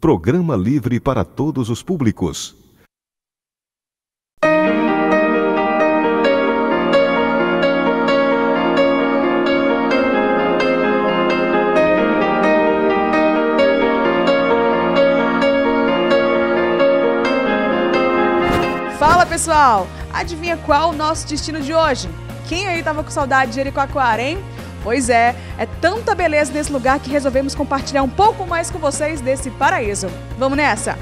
Programa livre para todos os públicos. Fala, pessoal! Adivinha qual o nosso destino de hoje? Quem aí tava com saudade de Jericoacoara, hein? Pois é, é tanta beleza nesse lugar que resolvemos compartilhar um pouco mais com vocês desse paraíso. Vamos nessa!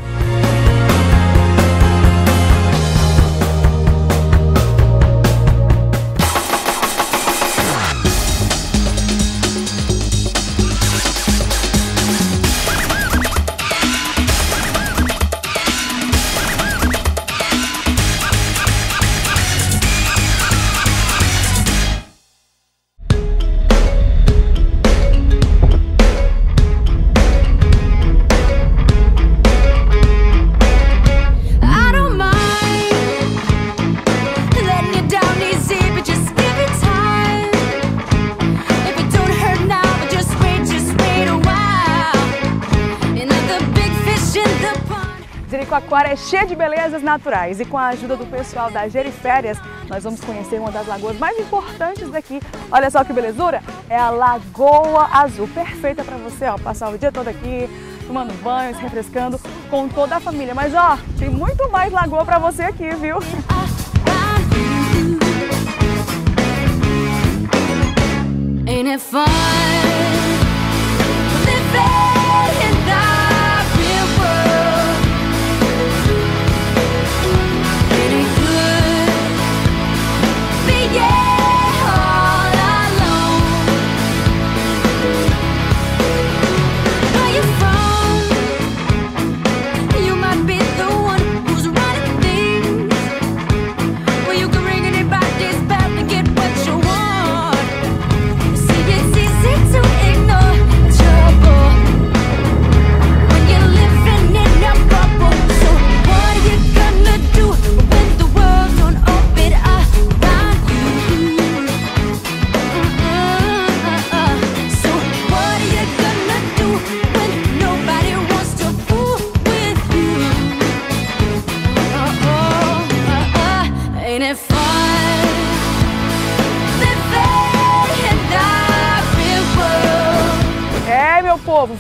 Jericoacoara é cheia de belezas naturais e com a ajuda do pessoal da JeriFérias, nós vamos conhecer uma das lagoas mais importantes daqui. Olha só que belezura, é a Lagoa Azul, perfeita para você ó, passar o dia todo aqui, tomando banho, se refrescando com toda a família. Mas ó, tem muito mais lagoa para você aqui, viu?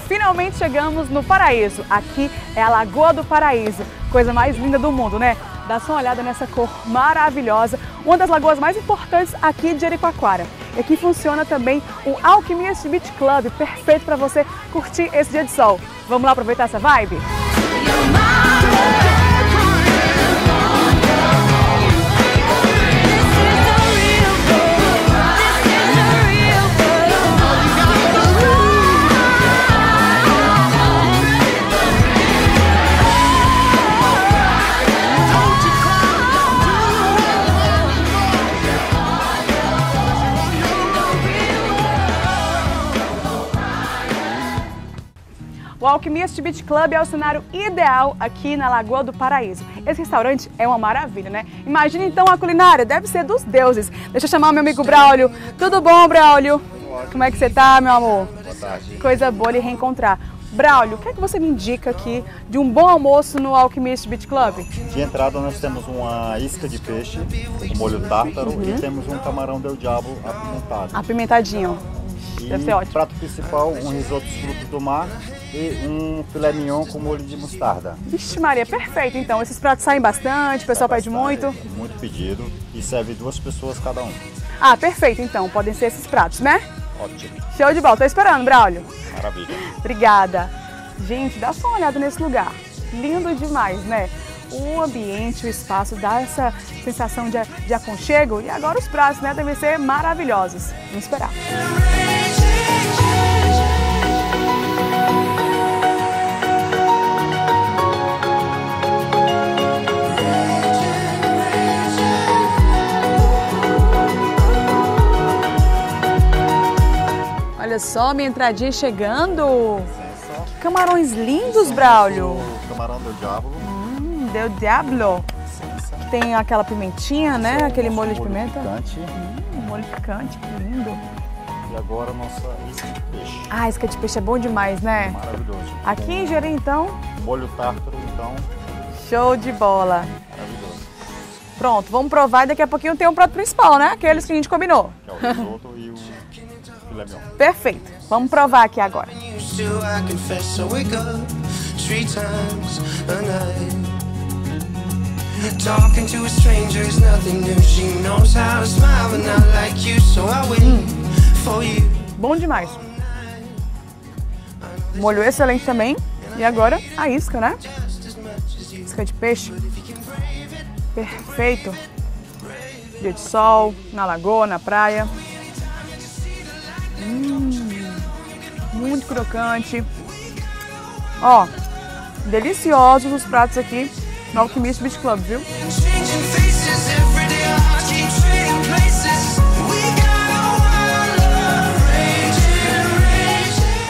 Finalmente chegamos no paraíso. Aqui é a Lagoa do Paraíso, coisa mais linda do mundo, né? Dá só uma olhada nessa cor maravilhosa, uma das lagoas mais importantes aqui de Jericoacoara. E aqui funciona também o Alchemist Beach Club, perfeito para você curtir esse dia de sol. Vamos lá aproveitar essa vibe? O Alchemist Beach Club é o cenário ideal aqui na Lagoa do Paraíso. Esse restaurante é uma maravilha, né? Imagina então a culinária, deve ser dos deuses. Deixa eu chamar o meu amigo Braulio. Tudo bom, Braulio? Como é que você tá, meu amor? Boa tarde. Coisa boa lhe reencontrar. Braulio, o que é que você me indica aqui de um bom almoço no Alchemist Beach Club? De entrada nós temos uma isca de peixe, um molho tártaro e temos um camarão del diabo apimentado. Apimentadinho. E deve ser ótimo. Prato principal, um risoto de frutos do mar. E um filé mignon com molho de mostarda. Vixe Maria, perfeito então. Esses pratos saem bastante, o pessoal pede muito. Muito pedido e serve 2 pessoas cada um. Ah, perfeito então. Podem ser esses pratos, né? Ótimo. Show de bola. Tô esperando, Braulio. Maravilha. Obrigada. Gente, dá só uma olhada nesse lugar. Lindo demais, né? O ambiente, o espaço dá essa sensação de aconchego. E agora os pratos, né? Devem ser maravilhosos. Vamos esperar. Olha só, minha entradinha chegando. Que camarões lindos, Braulio. Camarão del diablo. Del diablo. Tem aquela pimentinha, né? Aquele molho de pimenta. Picante. Molho picante, que lindo. E E agora a nossa isca de peixe. Ah, isca de peixe é bom demais, né? Maravilhoso. Aqui em Jeri, então? Molho tártaro, então. Show de bola. Maravilhoso. Pronto, vamos provar e daqui a pouquinho tem um prato principal, né? Aqueles que a gente combinou. Que é o risoto e o filé mignon. Perfeito. Vamos provar aqui agora. Bom demais. Molho excelente também. E agora a isca, né? Isca de peixe. Perfeito. Dia de sol, na lagoa, na praia. Muito crocante. Ó, deliciosos os pratos aqui no Alchemist Beach Club, viu?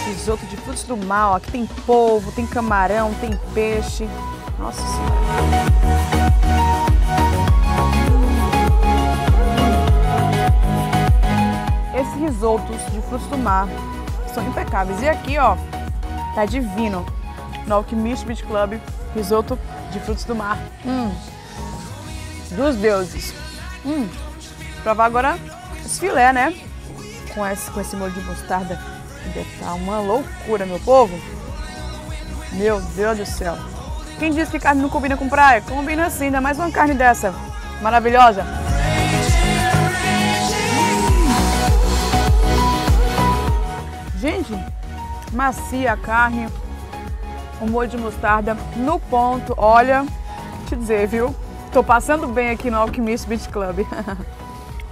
Risoto de frutos do mar, aqui tem polvo, tem camarão, tem peixe. Nossa Senhora. Esses risotos de frutos do mar são impecáveis. E aqui, ó, tá divino. No Alchemist Beach Club, risoto de frutos do mar. Dos deuses. Provar agora os filé, né? Com esse molho de mostarda. Deve estar uma loucura, meu povo. Meu Deus do céu. Quem disse que carne não combina com praia? Combina sim, ainda mais uma carne dessa. Maravilhosa. Gente, macia a carne, um molho de mostarda no ponto. Olha, te dizer, viu? Tô passando bem aqui no Alchemist Beach Club.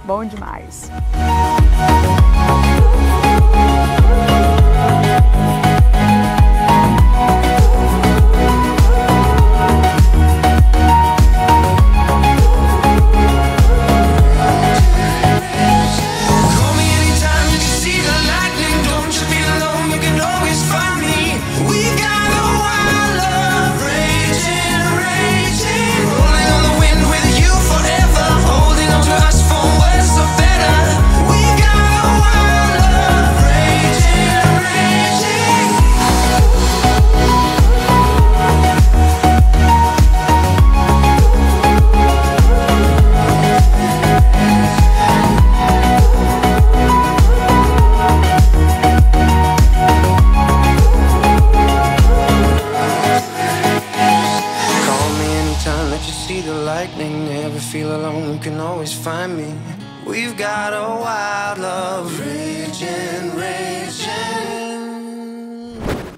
Bom demais.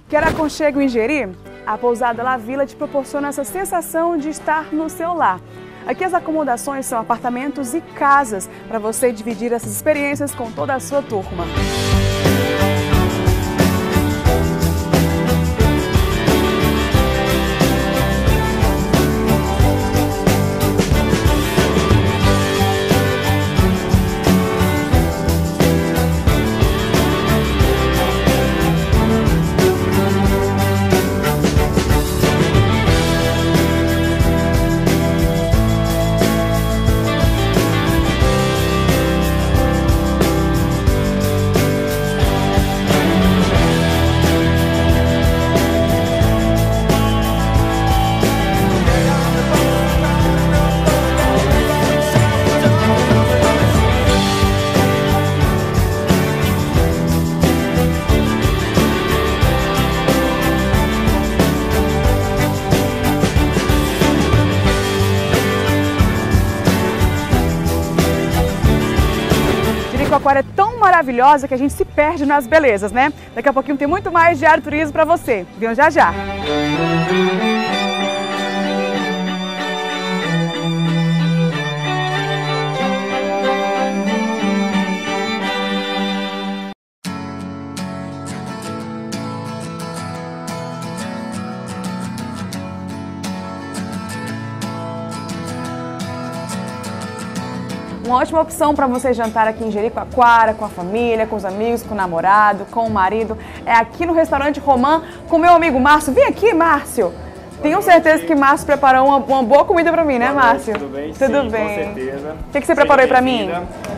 Quer aconchego em Jeri? A pousada La Villa te proporciona essa sensação de estar no seu lar. Aqui as acomodações são apartamentos e casas para você dividir essas experiências com toda a sua turma. Jericoacoara é tão maravilhosa que a gente se perde nas belezas, né? Daqui a pouquinho tem muito mais Diário Turismo para você. Venham já já! Uma ótima opção para você jantar aqui em Jericoacoara, com a família, com os amigos, com o namorado, com o marido. É aqui no restaurante Romã, com meu amigo Márcio. Vem aqui, Márcio. Tenho certeza que Márcio preparou uma boa comida para mim, né, Márcio? Tudo bem? Tudo bem. Com certeza. O que você preparou aí para mim?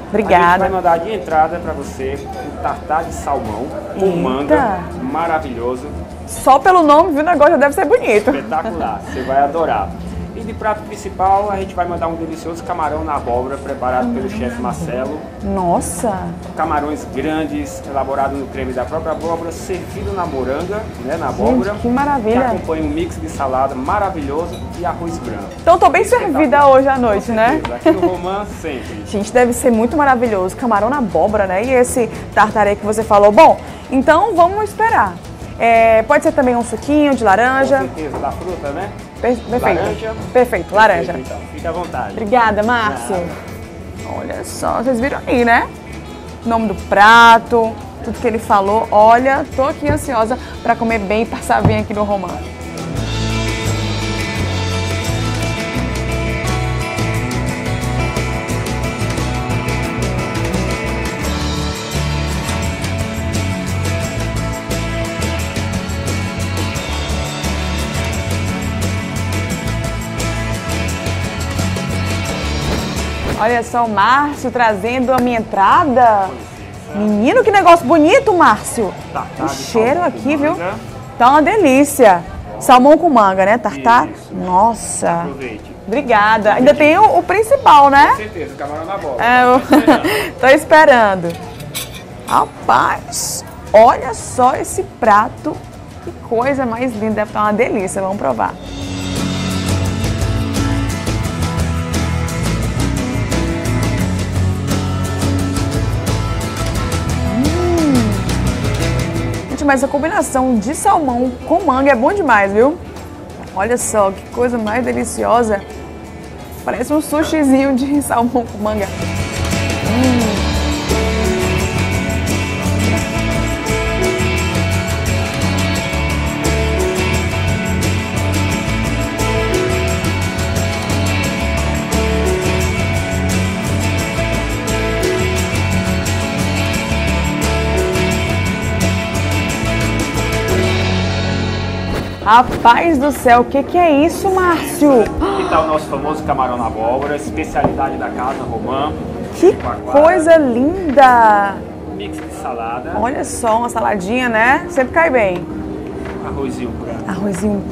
Obrigada. A gente vai mandar de entrada para você um tartar de salmão com manga, maravilhoso. Só pelo nome, viu, o negócio já deve ser bonito. Espetacular, você vai adorar. E de prato principal, a gente vai mandar um delicioso camarão na abóbora, preparado pelo chefe Marcelo. Nossa! Camarões grandes, elaborado no creme da própria abóbora, servido na moranga, né, na abóbora. Gente, que maravilha! Que acompanha um mix de salada maravilhoso e arroz branco. Então eu tô bem servida hoje à noite, com certeza, né? Aqui no Romã, sempre. Gente, deve ser muito maravilhoso. Camarão na abóbora, né? E esse tartaré que você falou. Bom, então vamos esperar. É, pode ser também um suquinho de laranja. Com certeza, da fruta, né? Perfeito. Laranja. Perfeito, laranja. Perfeito, então. Fica à vontade. Obrigada, Márcio. Olha só, vocês viram aí, né? O nome do prato, tudo que ele falou. Olha, tô aqui ansiosa para comer bem e passar bem aqui no Romã. Olha só o Márcio trazendo a minha entrada. Menino, que negócio bonito, Márcio. O cheiro aqui, viu? Tá uma delícia. Salmão com manga, né? Tartar? Nossa. Obrigada. Ainda tem o principal, né? Com certeza, o camarão na bola. Tô esperando. Rapaz, olha só esse prato. Que coisa mais linda. Deve estar uma delícia. Vamos provar. Mas a combinação de salmão com manga é bom demais, viu? Olha só, que coisa mais deliciosa. Parece um sushizinho de salmão com manga. Rapaz do céu, o que é isso, Márcio? Aqui tá o nosso famoso camarão na abóbora, especialidade da casa, Romã. Que coisa linda! Mix de salada. Olha só, uma saladinha, né? Sempre cai bem. Arrozinho branco. Arrozinho.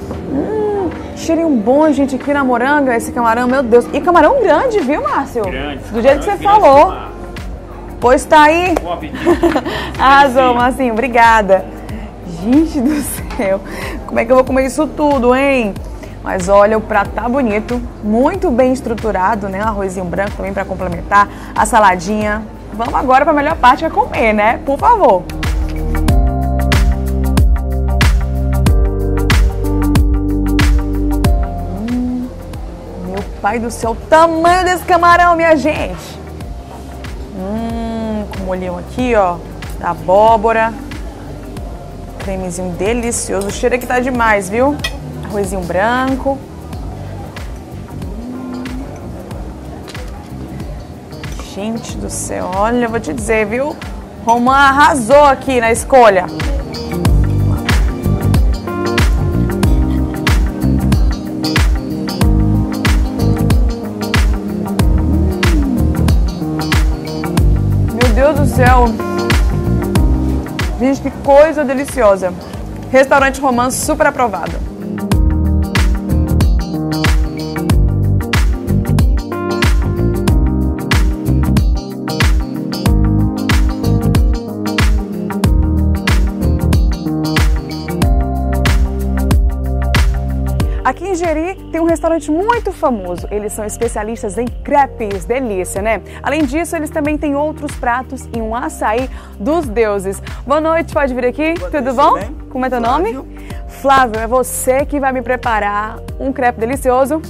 Cheirinho bom, gente, aqui na moranga, esse camarão, meu Deus. E camarão grande, viu, Márcio? Grande. Do jeito que você falou. Pois tá aí. Bom apetite. Arrasou, Marcinho, obrigada. Gente do céu, como é que eu vou comer isso tudo, hein? Mas olha, o prato tá bonito, muito bem estruturado, né? Um arrozinho branco também para complementar, a saladinha. Vamos agora para a melhor parte, que é comer, né? Por favor. Meu pai do céu, o tamanho desse camarão, minha gente. Com molhinho aqui, ó, da abóbora. Cremezinho delicioso, o cheiro aqui tá demais, viu? Arrozinho branco. Gente do céu, olha, eu vou te dizer, viu? Romã arrasou aqui na escolha. Meu Deus do céu. Gente, que coisa deliciosa. Restaurante Romã, super aprovado. Aqui em Jeri tem um restaurante muito famoso. Eles são especialistas em crepes, delícia, né? Além disso, eles também têm outros pratos e um açaí dos deuses. Boa noite, pode vir aqui? Tudo bom? Como é teu nome? Flávio, é você que vai me preparar um crepe delicioso?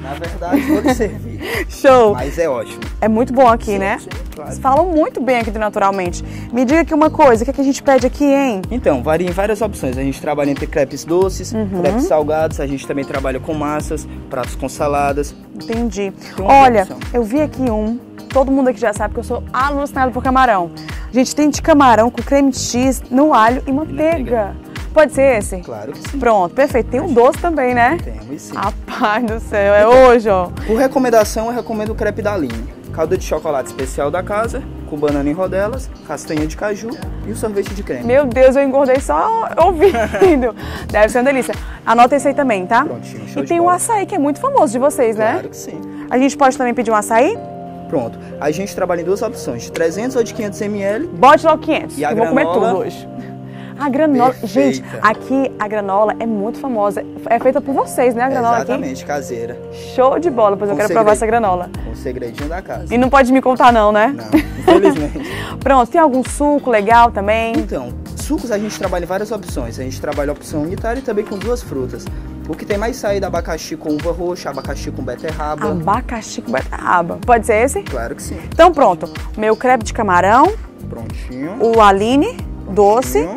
Na verdade, vou te servir. Show! Mas é ótimo. É muito bom aqui, né? Sim, claro. Vocês falam muito bem aqui do Naturalmente. Me diga aqui uma coisa, o que é que a gente pede aqui, hein? Então, varia em várias opções. A gente trabalha entre crepes doces, crepes salgados, a gente também trabalha com massas, pratos com saladas. Entendi. Olha, eu vi aqui um, todo mundo aqui já sabe que eu sou alucinada por camarão. Gente, tem de camarão com creme de cheese no alho e manteiga. Pode ser esse? Claro que sim. Pronto, perfeito. Tem um doce também, né? Temos sim. Rapaz do céu, é hoje, ó. Por recomendação, eu recomendo o crepe da linha. calda de chocolate especial da casa, com banana em rodelas, castanha de caju e o sorvete de creme. Meu Deus, eu engordei só ouvindo. Deve ser uma delícia. Anota esse aí também, tá? Prontinho, show. E tem um açaí que é muito famoso de vocês, né? Claro que sim. A gente pode também pedir um açaí? Pronto. A gente trabalha em duas opções, de 300 ou de 500 ml. Bote logo 500, e a granola... vou comer tudo hoje. A granola, perfeita. Gente, aqui a granola é muito famosa, é feita por vocês, né, a granola? Exatamente, aqui? Caseira. Show de bola, pois eu quero provar essa granola. Um segredinho da casa. E não pode me contar não, né? Não, infelizmente. Pronto, tem algum suco legal também? Então, sucos a gente trabalha em várias opções, a gente trabalha a opção unitária e também com duas frutas. O que tem mais saída, abacaxi com uva roxa, abacaxi com beterraba. Abacaxi com beterraba, pode ser esse? Claro que sim. Então pronto, meu crepe de camarão. Prontinho. O aline, prontinho. Doce.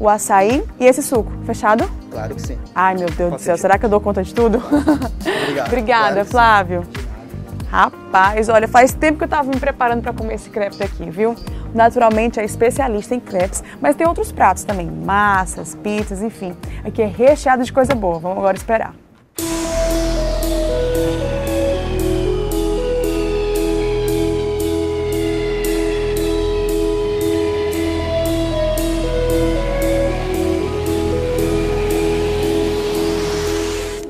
O açaí e esse suco, fechado? Claro que sim. Ai, meu Deus do céu, será que eu dou conta de tudo? Obrigado. Obrigada, Flávio. Rapaz, olha, faz tempo que eu tava me preparando para comer esse crepe daqui, viu? Naturalmente é especialista em crepes, mas tem outros pratos também, massas, pizzas, enfim. Aqui é recheado de coisa boa, vamos agora esperar.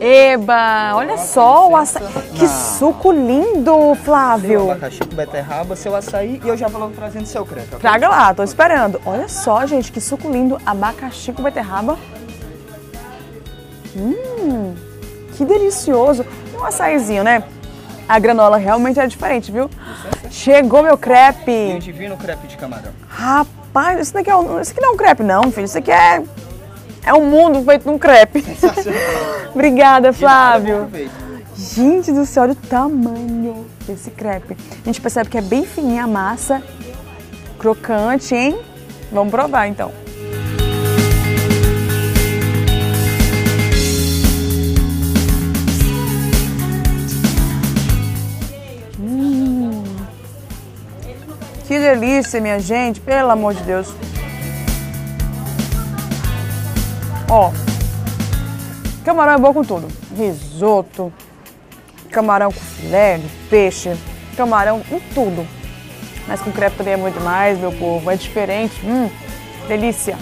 Eba, olha só o açaí. Que suco lindo, Flávio. Seu abacaxi com beterraba, seu açaí, e eu já vou logo trazendo seu crepe. Traga lá, tô esperando. Olha só, gente, que suco lindo, abacaxi com beterraba. Que delicioso. Um açaizinho, né? A granola realmente é diferente, viu? Chegou meu crepe. Meu divino crepe de camarão. Rapaz, isso daqui é um, isso aqui não é um crepe não, filho. Isso aqui é... é um mundo feito de um crepe. Sensacional. Obrigada, Flávio. Gente do céu, olha o tamanho desse crepe. A gente percebe que é bem fininha a massa. Crocante, hein? Vamos provar, então. Que delícia, minha gente. Pelo amor de Deus. Ó, camarão é bom com tudo, risoto, camarão com filé de peixe, camarão com tudo. Mas com crepe também é muito mais, meu povo, é diferente, delícia.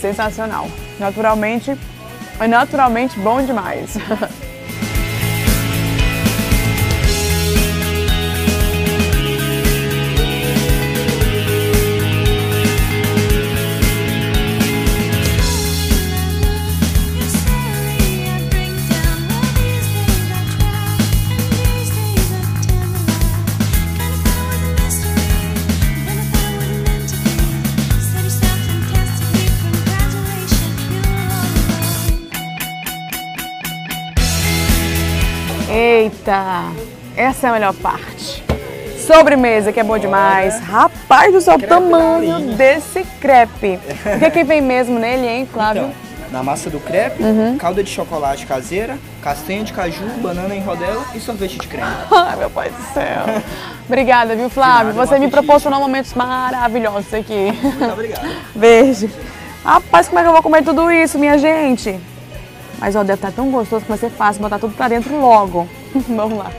Sensacional, naturalmente, é naturalmente bom demais. Eita, essa é a melhor parte. Sobremesa, que é bom demais. Rapaz do céu, o tamanho desse crepe. O que é que vem mesmo nele, hein, Flávio? Então, na massa do crepe, calda de chocolate caseira, castanha de caju, banana em rodela e sorvete de creme. Ai, meu pai do céu. Obrigada, viu, Flávio? Você me proporcionou momentos maravilhosos aqui. Muito obrigado. Beijo. Rapaz, como é que eu vou comer tudo isso, minha gente? Mas ó, deve estar tão gostoso que vai ser fácil botar tudo pra dentro logo. Vamos lá.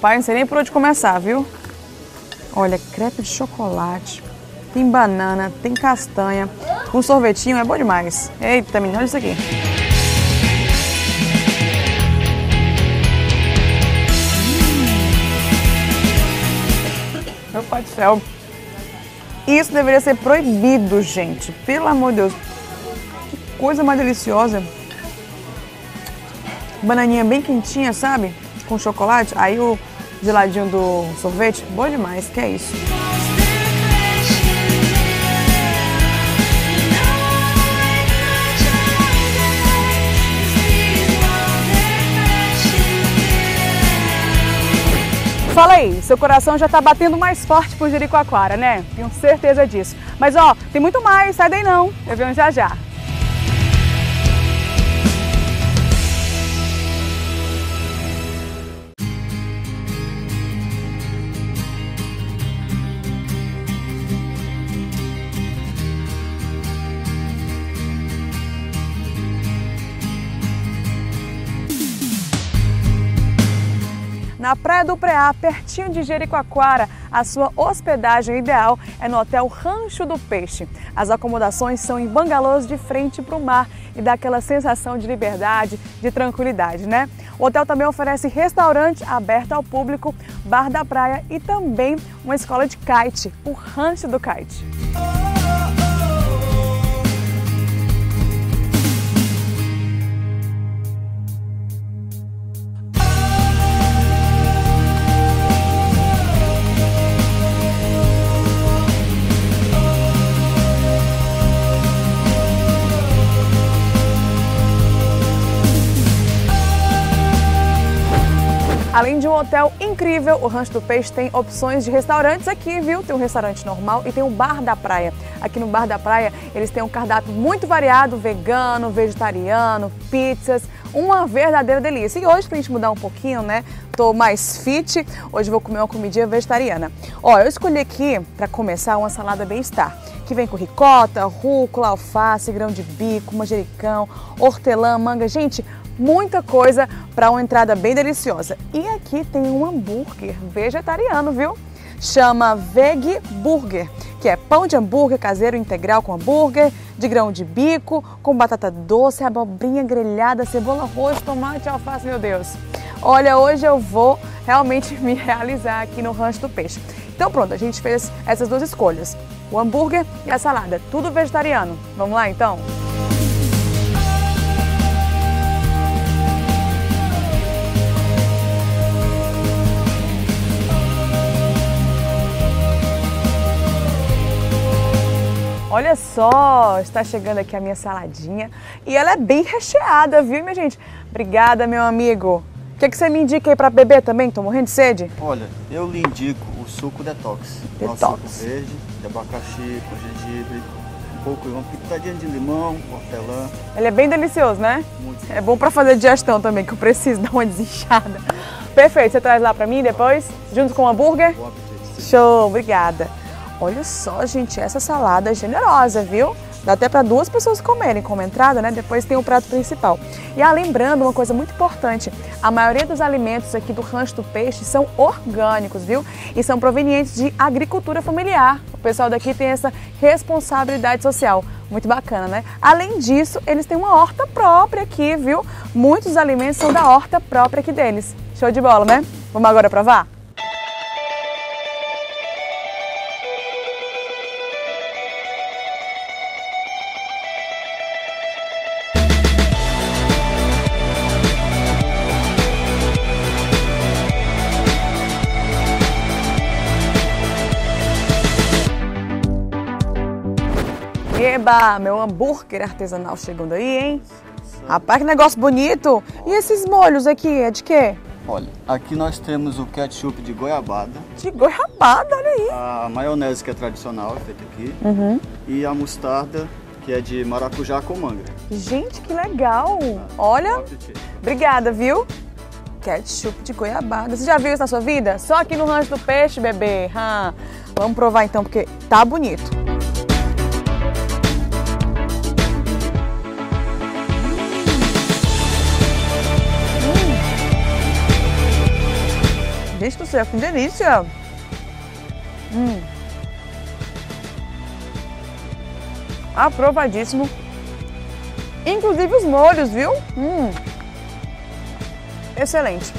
Pai, não sei nem por onde começar, viu? Olha, crepe de chocolate, tem banana, tem castanha, um sorvetinho, é bom demais. Eita, menina, olha isso aqui. Meu pai do céu. Isso deveria ser proibido, gente. Pelo amor de Deus. Que coisa mais deliciosa. Bananinha bem quentinha, sabe? Com chocolate. Aí o geladinho do sorvete. Bom demais, que é isso. Fala aí, seu coração já tá batendo mais forte por Jericoacoara, né? Tenho certeza disso. Mas ó, tem muito mais, sai daí não, eu venho já já. na Praia do Preá, pertinho de Jericoacoara, a sua hospedagem ideal é no Hotel Rancho do Peixe. As acomodações são em bangalôs de frente para o mar e dá aquela sensação de liberdade, de tranquilidade, né? O hotel também oferece restaurante aberto ao público, bar da praia e também uma escola de kite, o Rancho do Kite. Além de um hotel incrível, o Rancho do Peixe tem opções de restaurantes aqui, viu? Tem um restaurante normal e tem um bar da praia. Aqui no bar da praia eles têm um cardápio muito variado, vegano, vegetariano, pizzas, uma verdadeira delícia. E hoje, pra gente mudar um pouquinho, né? Tô mais fit, hoje vou comer uma comidinha vegetariana. Ó, eu escolhi aqui, pra começar, uma salada bem-estar, que vem com ricota, rúcula, alface, grão de bico, manjericão, hortelã, manga, gente, muita coisa para uma entrada bem deliciosa. E aqui tem um hambúrguer vegetariano, viu? Chama Veg Burger, que é pão de hambúrguer caseiro integral com hambúrguer, de grão de bico, com batata doce, abobrinha grelhada, cebola roxa, tomate, alface, meu Deus. Olha, hoje eu vou realmente me realizar aqui no Rancho do Peixe. Então pronto, a gente fez essas duas escolhas, o hambúrguer e a salada, tudo vegetariano. Vamos lá então? Olha só, está chegando aqui a minha saladinha e ela é bem recheada, viu, minha gente? Obrigada, meu amigo. O que você me indica aí para beber também? Tô morrendo de sede. Olha, eu lhe indico o suco detox. Detox. Nosso suco verde, de abacaxi, com gengibre, um pouco de uma pitadinha de limão, hortelã. Ele é bem delicioso, né? Muito. É bom para fazer digestão também, que eu preciso dar uma desinchada. Perfeito, você traz lá para mim depois, junto com o hambúrguer? Bom apetite. Show, obrigada. Olha só, gente, essa salada é generosa, viu? Dá até para duas pessoas comerem como entrada, né? Depois tem o prato principal. E lembrando uma coisa muito importante, a maioria dos alimentos aqui do Rancho do Peixe são orgânicos, viu? E são provenientes de agricultura familiar. O pessoal daqui tem essa responsabilidade social. Muito bacana, né? Além disso, eles têm uma horta própria aqui, viu? Muitos alimentos são da horta própria aqui deles. Show de bola, né? Vamos agora provar? Eba, meu hambúrguer artesanal chegando aí, hein? Rapaz, que negócio bonito! E esses molhos aqui, é de quê? Olha, aqui nós temos o ketchup de goiabada. De goiabada, olha aí! A maionese, que é tradicional, é feita aqui. Uhum. E a mostarda, que é de maracujá com manga. Gente, que legal! Olha! Obrigada, viu? Ketchup de goiabada. Você já viu isso na sua vida? Só aqui no Rancho do Peixe, bebê. Vamos provar então, porque tá bonito. Gente do céu, que delícia! Aprovadíssimo. Inclusive os molhos, viu? Excelente.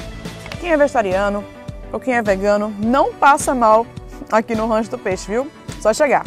Quem é vegetariano ou quem é vegano não passa mal aqui no Rancho do Peixe, viu? Só chegar.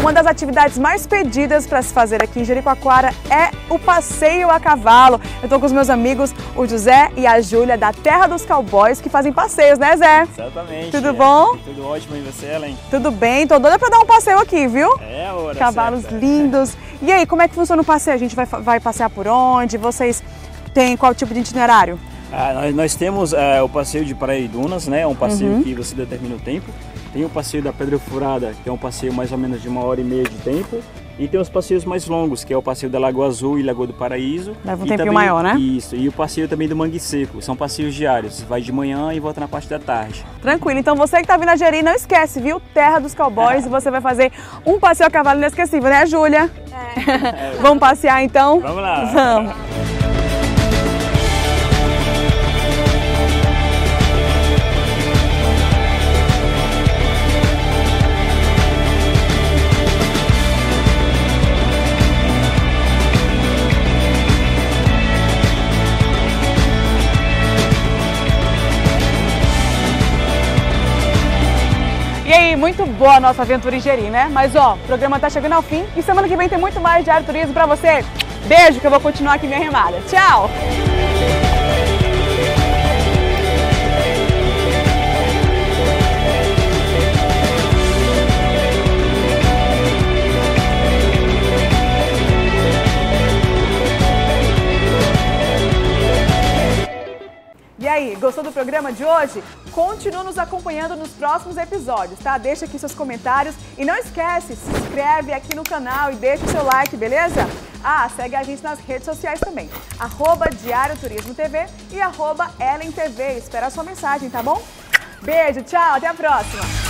Uma das atividades mais pedidas para se fazer aqui em Jericoacoara é o passeio a cavalo. Eu estou com os meus amigos, o José e a Júlia, da Terra dos Cowboys, que fazem passeios, né, Zé? Exatamente. Tudo bom? Tudo ótimo, e você, Ellen? Tudo bem, tô doida para dar um passeio aqui, viu? É a hora. Cavalos certa. Lindos. E aí, como é que funciona o passeio? A gente vai passear por onde? Vocês têm qual tipo de itinerário? Nós temos o passeio de Praia e Dunas, né? É um passeio que você determina o tempo. Tem o passeio da Pedra Furada, que é um passeio mais ou menos de 1h30 de tempo. E tem os passeios mais longos, que é o passeio da Lagoa Azul e Lagoa do Paraíso. Leva um tempinho maior, né? Isso, e o passeio também do Mangue Seco. São passeios diários, vai de manhã e volta na parte da tarde. Tranquilo, então você que tá vindo a Jeri, não esquece, viu? Terra dos Cowboys, e você vai fazer um passeio a cavalo inesquecível, né, Júlia? É. Vamos passear, então? Vamos lá! Vamos! Muito boa a nossa aventura em Jeri, né? Mas ó, o programa tá chegando ao fim e semana que vem tem muito mais Diário Turismo pra você. Beijo, que eu vou continuar aqui minha remada. Tchau! E aí, gostou do programa de hoje? Continua nos acompanhando nos próximos episódios, tá? Deixa aqui seus comentários e não esquece, se inscreve aqui no canal e deixa o seu like, beleza? Ah, segue a gente nas redes sociais também, @DiárioTurismoTV e @EllenTV. Espera a sua mensagem, tá bom? Beijo, tchau, até a próxima!